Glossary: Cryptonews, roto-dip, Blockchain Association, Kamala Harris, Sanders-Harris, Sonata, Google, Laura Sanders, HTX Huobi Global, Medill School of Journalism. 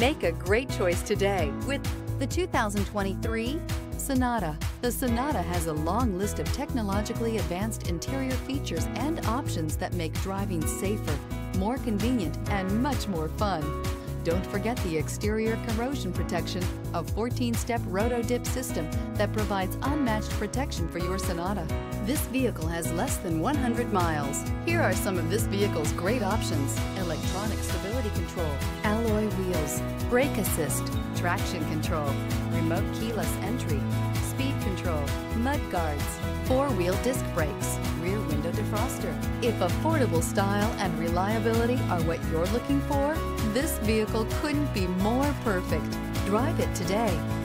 Make a great choice today with the 2023 Sonata. The Sonata has a long list of technologically advanced interior features and options that make driving safer, more convenient, and much more fun. Don't forget the exterior corrosion protection, a 14-step roto-dip system that provides unmatched protection for your Sonata. This vehicle has less than 100 miles. Here are some of this vehicle's great options: electronic stability control, alloy wheels, brake assist, traction control, remote keyless entry, speed control, mud guards, four-wheel disc brakes, rear window defroster. If affordable style and reliability are what you're looking for, this vehicle couldn't be more perfect. Drive it today.